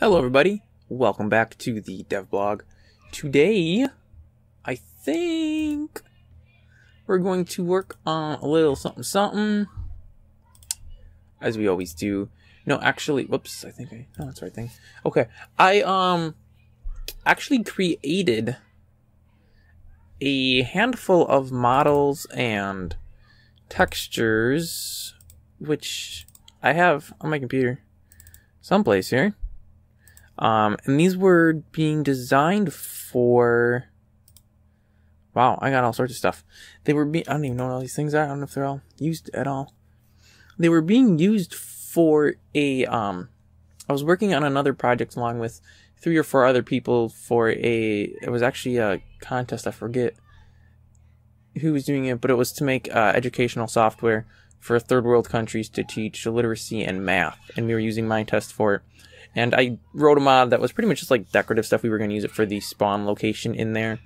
Hello everybody, welcome back to the dev blog. Today, I think we're going to work on a little something, as we always do. No, actually, whoops, no, that's the right thing. Okay, I actually created a handful of models and textures, which I have on my computer someplace here. And these were being designed for, wow, I got all sorts of stuff. They were being, I don't even know what all these things are. I don't know if they're all used at all. They were being used for a, I was working on another project along with 3 or 4 other people for a, it was actually a contest. I forget who was doing it, but it was to make educational software for third world countries to teach literacy and math. And we were using Minetest for it. And I wrote a mod that was pretty much just like decorative stuff. We were going to use it for the spawn location in there. It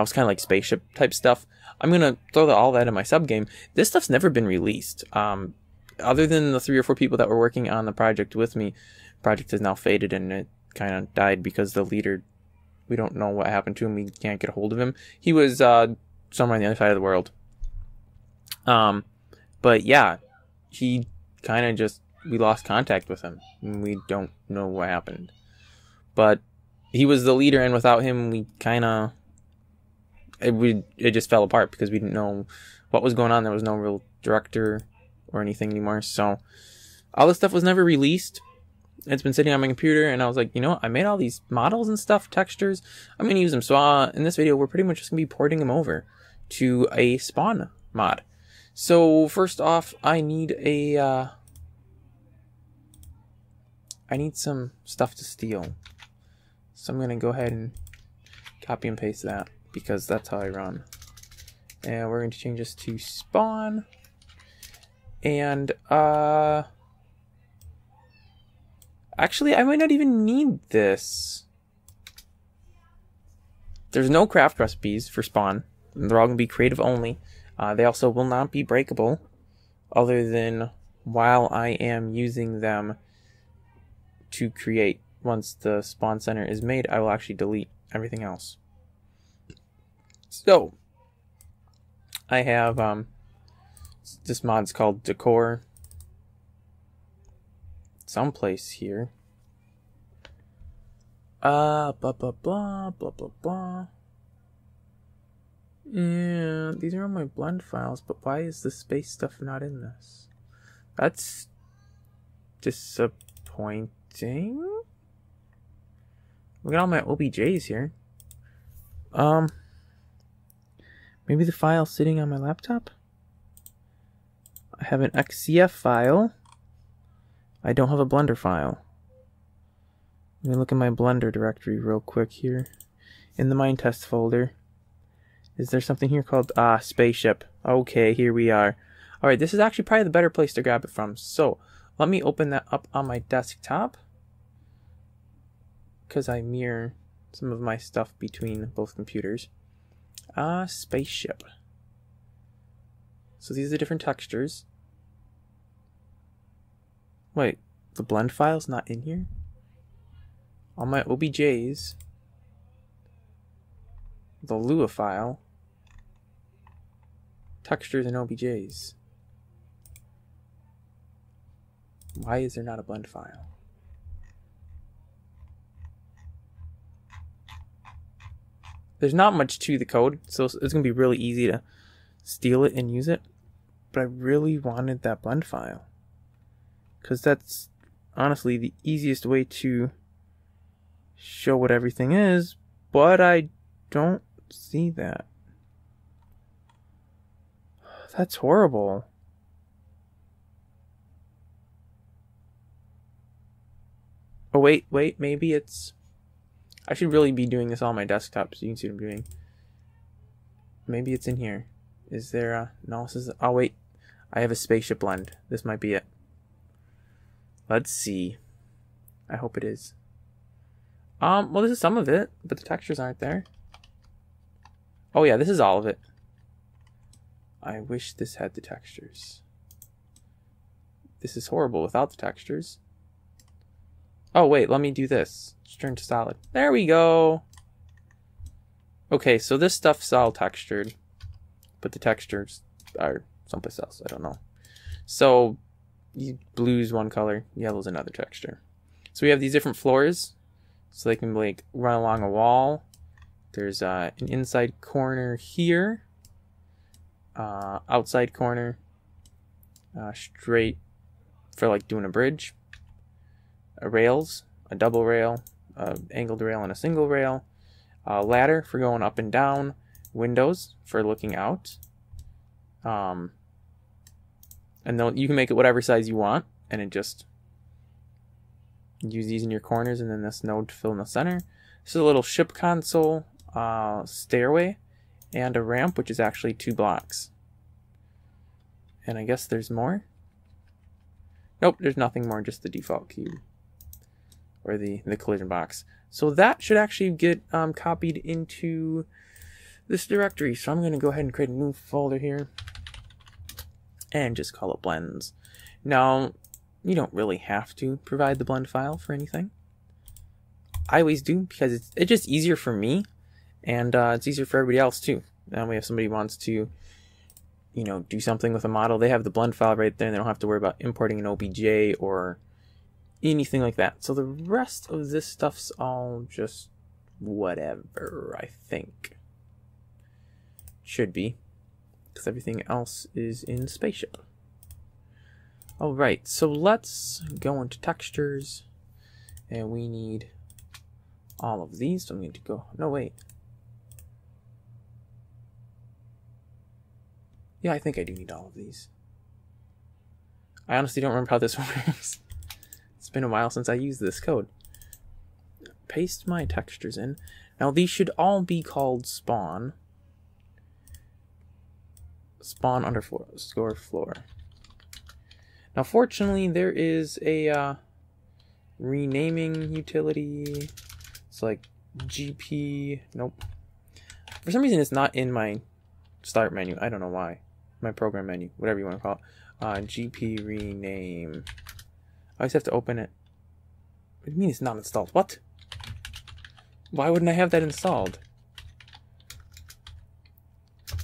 was kind of like spaceship type stuff. I'm going to throw all that in my subgame. This stuff's never been released. Other than the 3 or 4 people that were working on the project with me, the project has now faded and it kind of died because the leader, we don't know what happened to him. We can't get a hold of him. He was somewhere on the other side of the world. But yeah, he kind of just, we lost contact with him. We don't know what happened, but he was the leader, and without him, we kind of it just fell apart because we didn't know what was going on. There was no real director or anything anymore. So all this stuff was never released. It's been sitting on my computer, and I was like, you know what? I made all these models and stuff, textures. I'm gonna use them. So in this video, we're pretty much just gonna be porting them over to a spawn mod. So first off, I need a I need some stuff to steal. So I'm gonna go ahead and copy and paste that because that's how I run. And we're going to change this to spawn. And actually, I might not even need this. There's no craft recipes for spawn. They're all gonna be creative only. They also will not be breakable other than while I am using them to create. Once the spawn center is made, I will actually delete everything else. So I have this mod's called decor someplace here. Blah blah blah blah blah blah. Yeah, these are all my blend files, but why is the space stuff not in this? That's disappointing. Look at all my OBJs here. Maybe the file's sitting on my laptop? I have an XCF file. I don't have a Blender file. Let me look in my Blender directory real quick here. In the Minetest folder. Is there something here called, spaceship. Okay, here we are. Alright, this is actually probably the better place to grab it from. So, let me open that up on my desktop, because I mirror some of my stuff between both computers. Spaceship. So these are different textures. Wait, the blend file's not in here? On my OBJs, the Lua file, textures and OBJs. Why is there not a blend file? There's not much to the code, so it's going to be really easy to steal it and use it. But I really wanted that blend file. Because that's honestly the easiest way to show what everything is, but I don't see that. That's horrible. Oh, wait, maybe it's... I should really be doing this on my desktop so you can see what I'm doing. Maybe it's in here. Is there a... No, this is... Oh, wait. I have a spaceship blend. This might be it. Let's see. I hope it is. Well, this is some of it, but the textures aren't there. Oh, yeah, this is all of it. I wish this had the textures. This is horrible without the textures. Oh, wait, let me do this. Let's turn to solid. There we go. Okay, so this stuff's all textured, but the textures are someplace else. I don't know. So blue's one color, yellow's another texture. So we have these different floors, so they can like run along a wall. There's an inside corner here, outside corner, straight for like doing a bridge, a rails, a double rail, an angled rail, and a single rail. A ladder for going up and down, windows for looking out, and then you can make it whatever size you want, and it just use these in your corners, and then this node to fill in the center. This is a little ship console, stairway, and a ramp, which is actually 2 blocks. And I guess there's more. Nope, there's nothing more, just the default cube or the collision box. So that should actually get copied into this directory. So I'm going to go ahead and create a new folder here and just call it blends. Now, you don't really have to provide the blend file for anything. I always do because it's just easier for me, and it's easier for everybody else too. And if somebody wants to, you know, do something with a model, they have the blend file right there and they don't have to worry about importing an OBJ or anything like that. So the rest of this stuff's all just whatever, I think. Should be, because everything else is in Spatial. Alright, so let's go into textures, and we need all of these, so I'm going to go, no wait. Yeah, I think I do need all of these. I honestly don't remember how this works. It's been a while since I used this code. Paste my textures in. Now these should all be called spawn. Spawn underscore floor. Now fortunately there is a renaming utility. It's like GP, nope. For some reason it's not in my start menu. I don't know why. My program menu, whatever you want to call it. GP rename. I always have to open it. What do you mean it's not installed? What? Why wouldn't I have that installed?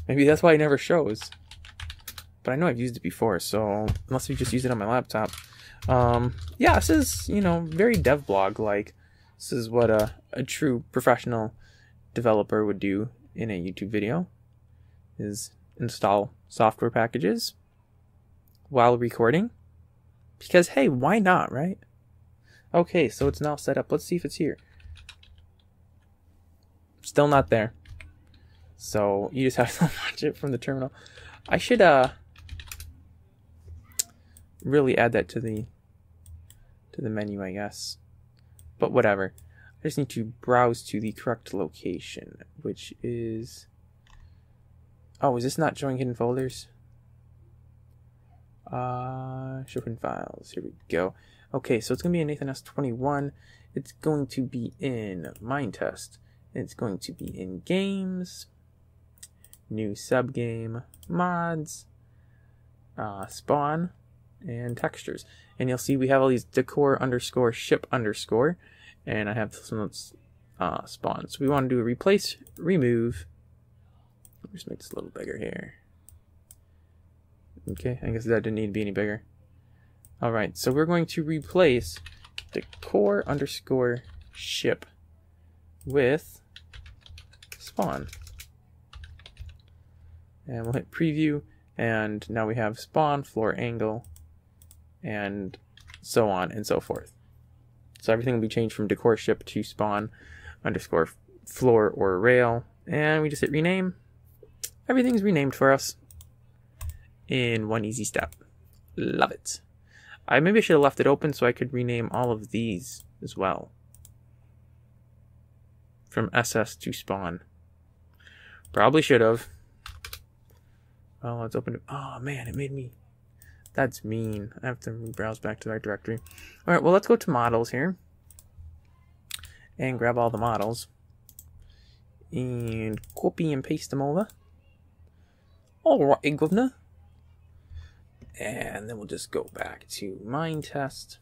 Maybe that's why it never shows. But I know I've used it before, so unless we just use it on my laptop. Yeah, this is, you know, very devblog-like. This is what a true professional developer would do in a YouTube video, is install software packages while recording. Because, hey, why not, right? Okay, so it's now set up. Let's see if it's here. Still not there. So you just have to watch it from the terminal. I should really add that to the menu, I guess. But whatever. I just need to browse to the correct location, which is... Oh, is this not showing hidden folders? Show hidden files. Here we go. Okay, so it's going to be in Nathan S21. It's going to be in Minetest. It's going to be in games, new subgame, mods, spawn, and textures. And you'll see we have all these decor underscore ship underscore, and I have some of those spawn. So we want to do a replace, remove. Let me just make this a little bigger here. Okay, I guess that didn't need to be any bigger. Alright, so we're going to replace decor underscore ship with spawn. And we'll hit preview, and now we have spawn, floor angle, and so on and so forth. So everything will be changed from decor ship to spawn underscore floor or rail. And we just hit rename. Everything's renamed for us in one easy step. Love it. Maybe I should have left it open so I could rename all of these as well. From SS to spawn. Probably should have. Oh, let's open it. Oh man, it made me. That's mean. I have to browse back to our directory. Alright, well let's go to models here. And grab all the models. And copy and paste them over. Alright, governor. And then we'll just go back to Minetest,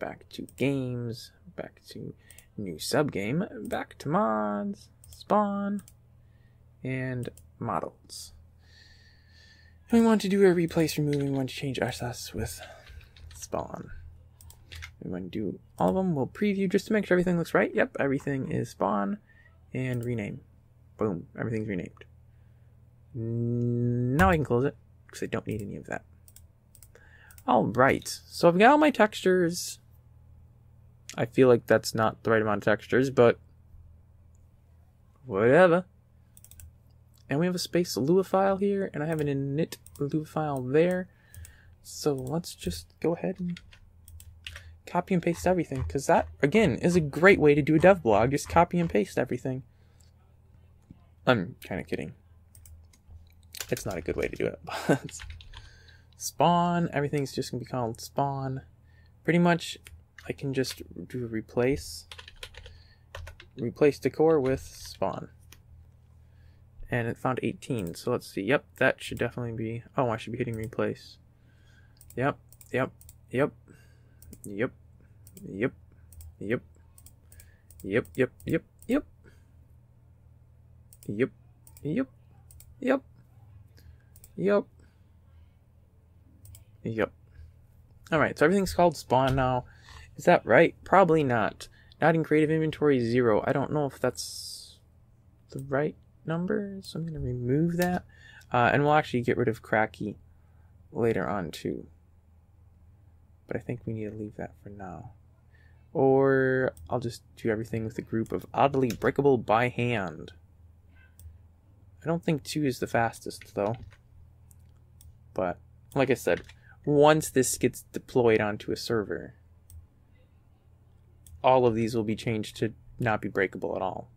back to games, back to new subgame, back to mods, spawn, and models. And we want to do a replace remove, we want to change RSS with spawn. We want to do all of them. We'll preview just to make sure everything looks right. Yep, everything is spawn and rename. Boom, everything's renamed. Now I can close it because I don't need any of that. Alright, so I've got all my textures. I feel like that's not the right amount of textures, but whatever. And we have a space Lua file here, and I have an init Lua file there. So let's just go ahead and copy and paste everything, because that, again, is a great way to do a dev blog. Just copy and paste everything. I'm kind of kidding. It's not a good way to do it, but spawn, everything's just gonna be called spawn. Pretty much, I can just do replace decor with spawn. And it found 18, so let's see. Yep, that should definitely be, oh, I should be hitting replace. Yep, yep, yep. Yep, yep, yep, yep, yep, yep, yep, yep, yep, yep, yep, yep. Alright, so everything's called spawn now. Is that right? Probably not. Not in creative inventory 0. I don't know if that's the right number, so I'm going to remove that. And we'll actually get rid of Cracky later on too. But I think we need to leave that for now. Or I'll just do everything with a group of oddly breakable by hand. I don't think 2 is the fastest though. But like I said, once this gets deployed onto a server, all of these will be changed to not be breakable at all.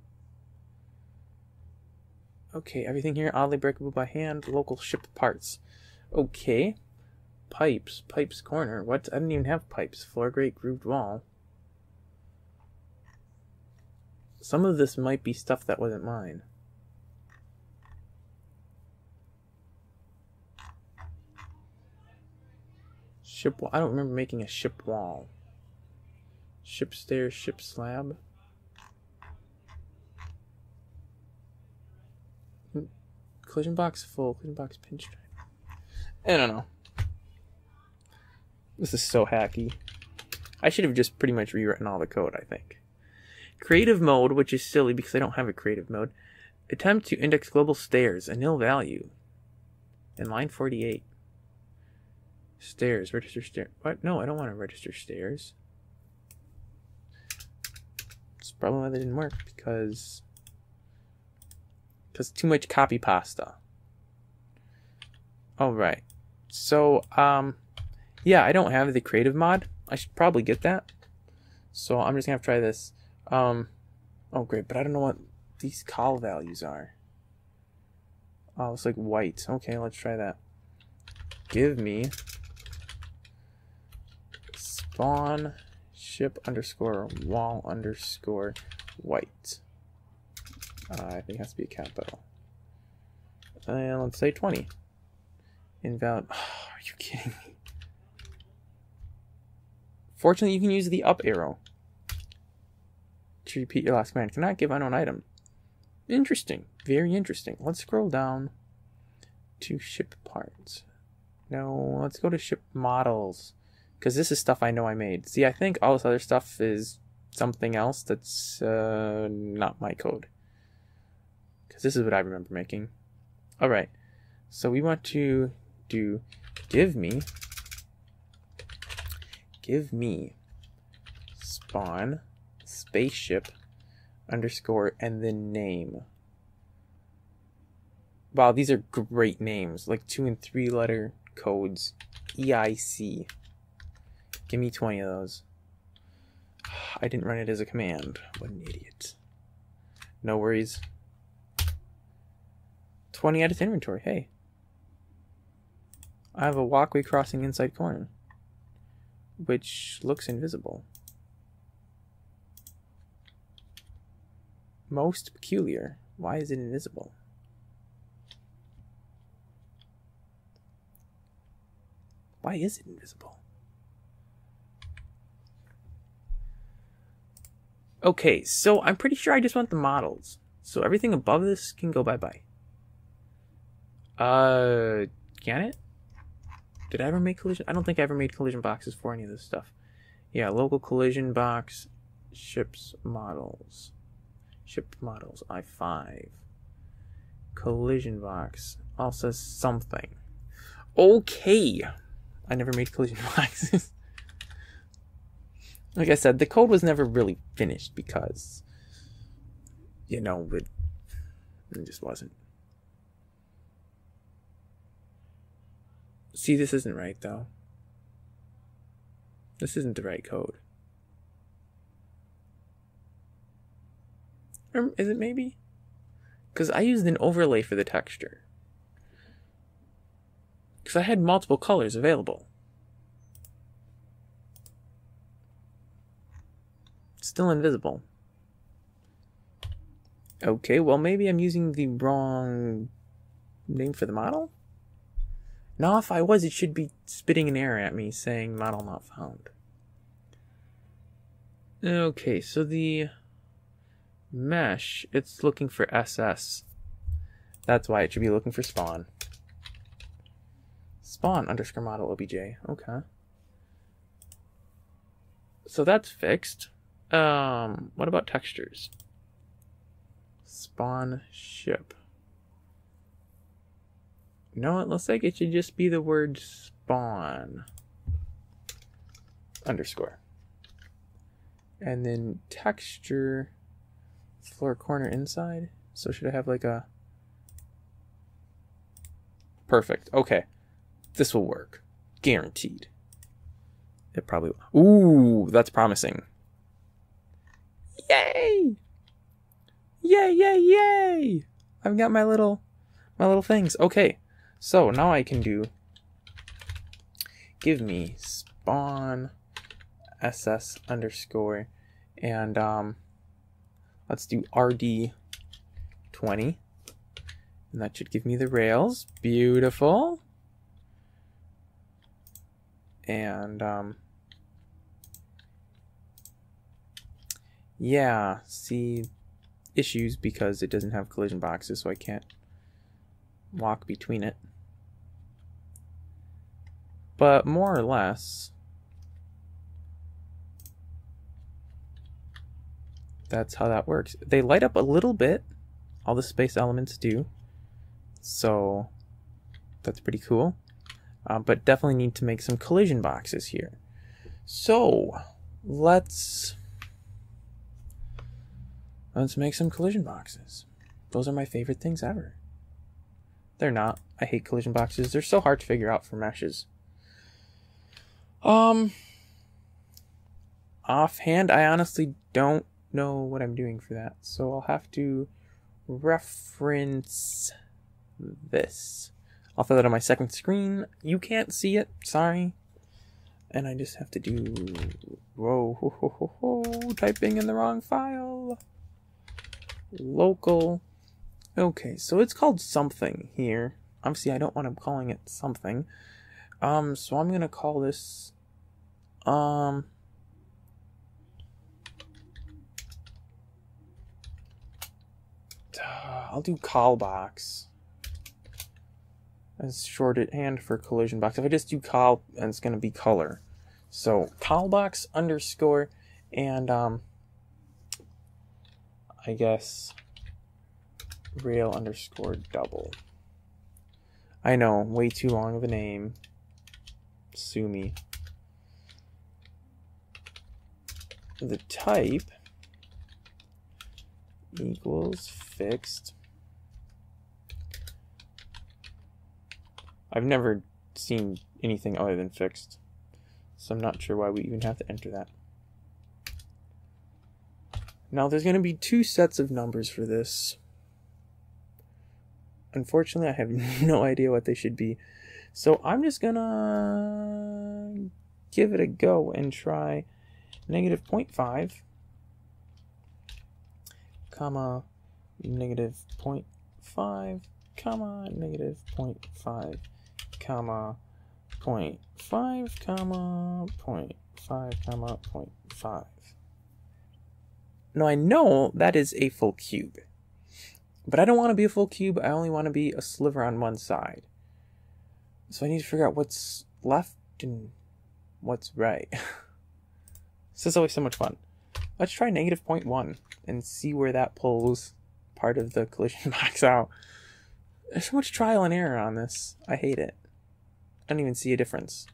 Okay, everything here oddly breakable by hand, local ship parts. Okay. Pipes corner, what? I didn't even have pipes. Floor grate, grooved wall. Some of this might be stuff that wasn't mine. Ship wall, I don't remember making a ship wall. Ship stairs, ship slab. Collision box full, collision box pinstripe. I don't know. This is so hacky. I should have just pretty much rewritten all the code, I think. Creative mode, which is silly because I don't have a creative mode. Attempt to index global stairs, a nil value. In line 48. Stairs, register stairs. What? No, I don't want to register stairs. It's probably why that didn't work, because too much copy pasta. Alright. So, yeah, I don't have the creative mod. I should probably get that. So I'm just going to have to try this. Oh, great. But I don't know what these col values are. Oh, it's like white. Okay, let's try that. Give me spawn ship underscore wall underscore white. I think it has to be a capital. And let's say 20. Invalid. Oh, are you kidding me? Fortunately, you can use the up arrow to repeat your last command. Cannot give unknown item. Interesting. Very interesting. Let's scroll down to ship parts. No, let's go to ship models. Because this is stuff I know I made. See, I think all this other stuff is something else that's not my code. Because this is what I remember making. Alright. So we want to do give me spawn spaceship underscore and then name. Wow, these are great names, like 2 and 3 letter codes. EIC. Give me 20 of those. I didn't run it as a command. What an idiot. No worries. 20 out of inventory. Hey, I have a walkway crossing inside corner, which looks invisible. Most peculiar. Why is it invisible? Why is it invisible? Okay, so I'm pretty sure I just want the models. So everything above this can go bye-bye. Can it? Did I ever make collision? I don't think I ever made collision boxes for any of this stuff. Yeah, local collision box, ships models. Ship models, I5. Collision box, also something. Okay! I never made collision boxes. Like I said, the code was never really finished because, you know, it just wasn't. See, this isn't right, though. This isn't the right code. Or is it maybe? Because I used an overlay for the texture. Because I had multiple colors available. Still invisible. Okay, well maybe I'm using the wrong name for the model? Now if I was, it should be spitting an error at me saying model not found. Okay, so the mesh, it's looking for SS. That's why it should be looking for spawn. Spawn underscore model obj. Okay. So that's fixed. What about textures? Spawn ship. No, it looks like it should just be the word spawn. Underscore. And then texture floor corner inside. So should I have like a... Perfect. Okay. This will work. Guaranteed. It probably will. Ooh, that's promising. Yay! Yay, yay, yay! I've got my little things. Okay. So now I can do give me spawn SS underscore and let's do RD 20. And that should give me the rails. Beautiful. And yeah, see issues because it doesn't have collision boxes, so I can't walk between it. But more or less, that's how that works. They light up a little bit, all the space elements do, so that's pretty cool. But definitely need to make some collision boxes here. So let's make some collision boxes. Those are my favorite things ever. They're not. I hate collision boxes. They're so hard to figure out for meshes. Offhand, I honestly don't know what I'm doing for that. So I'll have to reference this. I'll throw that on my second screen. You can't see it, sorry. And I just have to do, whoa, ho, ho, ho, ho, typing in the wrong file. Local. Okay, so it's called something here. Obviously, I don't want to be calling it something. So I'm gonna call this, I'll do call box. As shorthand for collision box. If I just do col, and it's going to be color. So col box underscore and I guess rail underscore double. I know, way too long of a name. Sue me. The type equals fixed. I've never seen anything other than fixed, so I'm not sure why we even have to enter that. Now there's going to be two sets of numbers for this. Unfortunately, I have no idea what they should be, so I'm just going to give it a go and try negative 0.5, comma, negative 0.5, comma, negative 0.5. comma, 0.5, comma, 0.5, comma, 0.5. Now I know that is a full cube, but I don't want to be a full cube. I only want to be a sliver on one side. So I need to figure out what's left and what's right. This is always so much fun. Let's try -0.1 and see where that pulls part of the collision box out. There's so much trial and error on this. I hate it. I don't even see a difference.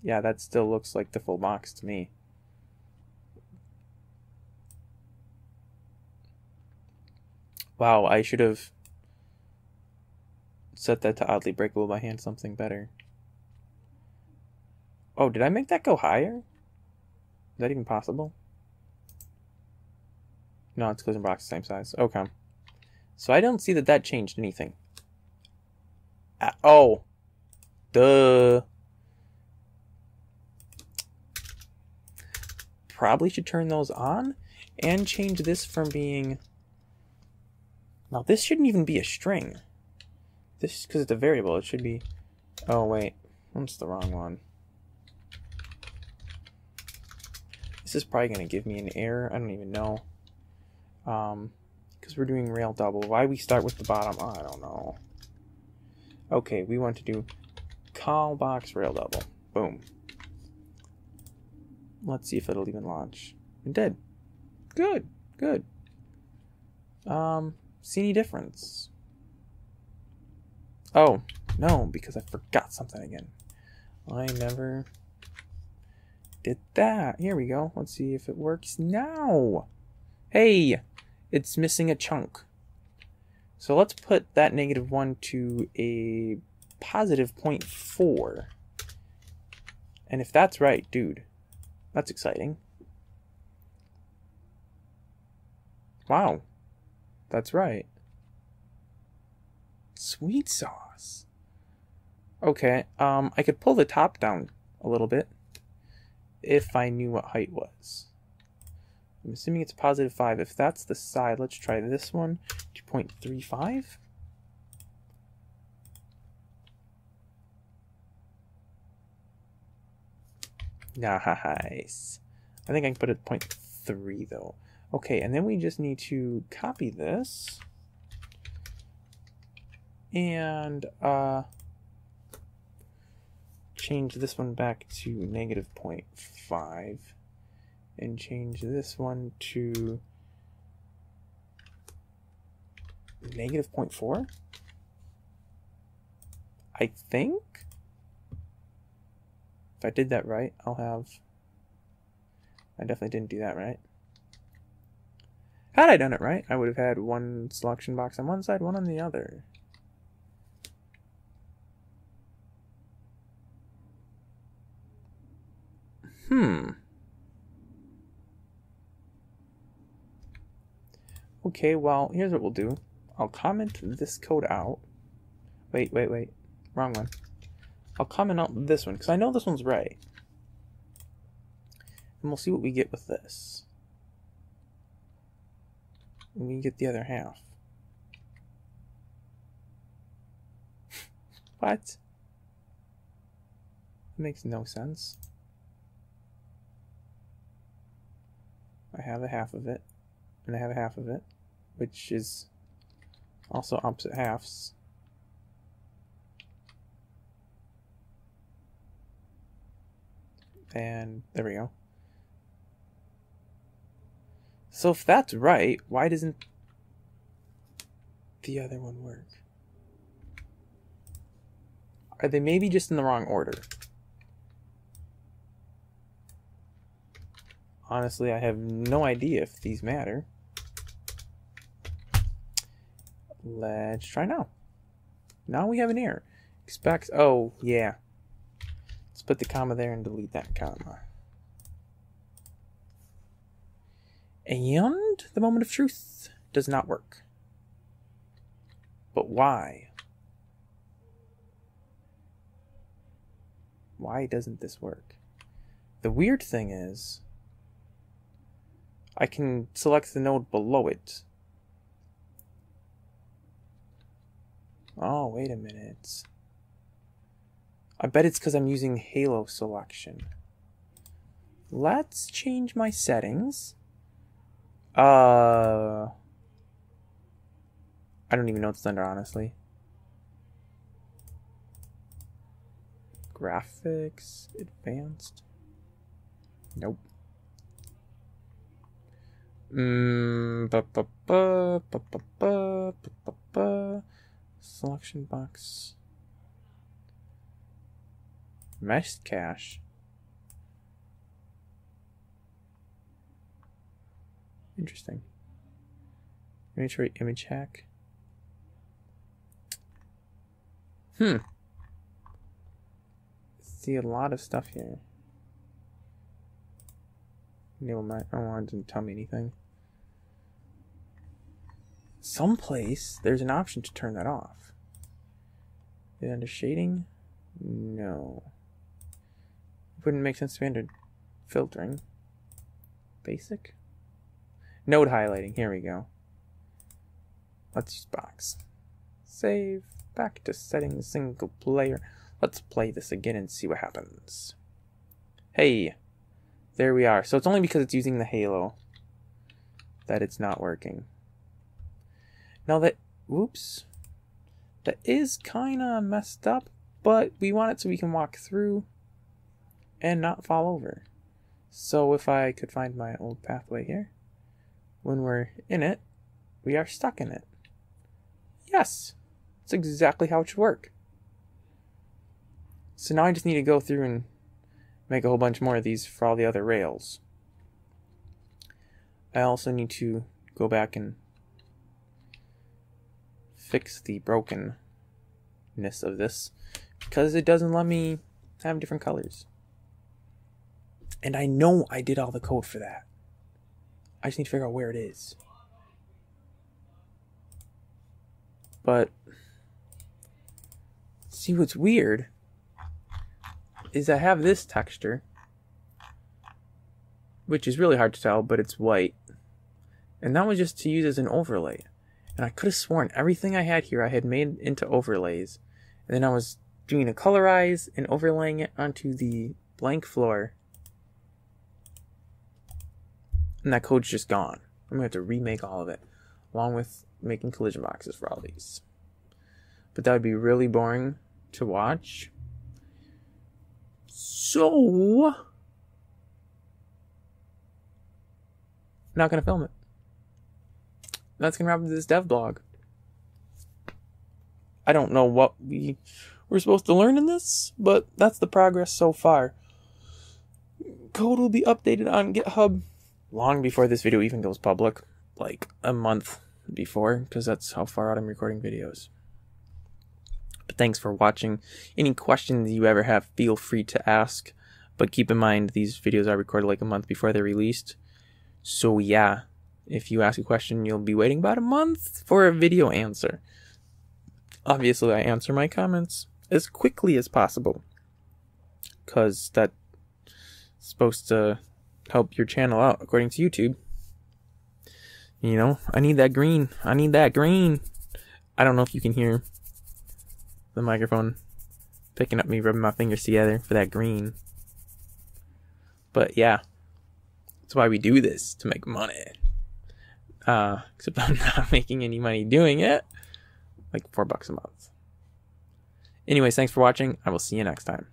Yeah, that still looks like the full box to me. Wow, I should have set that to oddly breakable by hand, something better. Oh, did I make that go higher? Is that even possible? No, it's collision box the same size. Okay. So I don't see that that changed anything. Oh. Duh. Probably should turn those on and change this from being... Now this shouldn't even be a string. This is because it's a variable. It should be... Oh, wait. That's the wrong one. This is probably going to give me an error. I don't even know. Because we're doing rail double. Why we start with the bottom? I don't know. Okay, we want to do call box rail double. Boom. Let's see if it'll even launch. It did. Good. Good. See any difference? Oh, no, because I forgot something again. I never did that. Here we go. Let's see if it works now. Hey, it's missing a chunk. So let's put that -1 to a +0.4. And if that's right, dude, that's exciting. Wow, that's right. Sweet sauce. Okay, I could pull the top down a little bit if I knew what height was. I'm assuming it's +5. If that's the side, let's try this one, 2.35. Nice. I think I can put it 0.3 though. Okay, and then we just need to copy this and change this one back to -0.5. And change this one to -0.4, I think. If I did that right, I'll have... I definitely didn't do that right. Had I done it right, I would have had one selection box on one side, one on the other. Okay, well, here's what we'll do. I'll comment this code out. Wait. Wrong one. I'll comment out this one, because I know this one's right. And we'll see what we get with this. And we get the other half. What? That makes no sense. I have a half of it, and I have a half of it, which is also opposite halves. And there we go. So if that's right, why doesn't the other one work? Are they maybe just in the wrong order? Honestly, I have no idea if these matter. Let's try now. Now we have an error. Expects, oh yeah. Let's put the comma there and delete that comma. And the moment of truth does not work. But why? Why doesn't this work? The weird thing is, I can select the node below it. Oh, wait a minute. I bet it's because I'm using halo selection. Let's change my settings. I don't even know what's under, honestly. Graphics, advanced. Nope. Selection box. Mesh cache. Interesting. Inventory image hack. See a lot of stuff here. Enable my, oh, it didn't tell me anything. Someplace there's an option to turn that off. Is it under shading? No. It wouldn't make sense to be under filtering. Basic? Node highlighting, here we go. Let's use box. Save, back to settings, single player. Let's play this again and see what happens. Hey, there we are. So it's only because it's using the halo that it's not working. Now that, whoops, that is kind of messed up, but we want it so we can walk through and not fall over. So if I could find my old pathway here, when we're in it, we are stuck in it. Yes, that's exactly how it should work. So now I just need to go through and make a whole bunch more of these for all the other rails. I also need to go back and fix the brokenness of this because it doesn't let me have different colors. And I know I did all the code for that. I just need to figure out where it is. But see what's weird is I have this texture, which is really hard to tell, but it's white, and that was just to use as an overlay, and I could have sworn everything I had here I had made into overlays, and then I was doing a colorize and overlaying it onto the blank floor, and that code's just gone. I'm gonna have to remake all of it, along with making collision boxes for all these, but that would be really boring to watch. So, not gonna film it. That's gonna wrap up this dev blog. I don't know what we were supposed to learn in this, but that's the progress so far. Code will be updated on GitHub long before this video even goes public, like a month before, because that's how far out I'm recording videos. But thanks for watching. Any questions you ever have, feel free to ask. But keep in mind, these videos are recorded like a month before they're released. So yeah, if you ask a question, you'll be waiting about a month for a video answer. Obviously, I answer my comments as quickly as possible, because that's supposed to help your channel out, according to YouTube. You know, I need that green. I need that green. I don't know if you can hear the microphone picking up me rubbing my fingers together for that green, but yeah, that's why we do this, to make money. Except I'm not making any money doing it, like $4 a month. Anyways, thanks for watching. I will see you next time.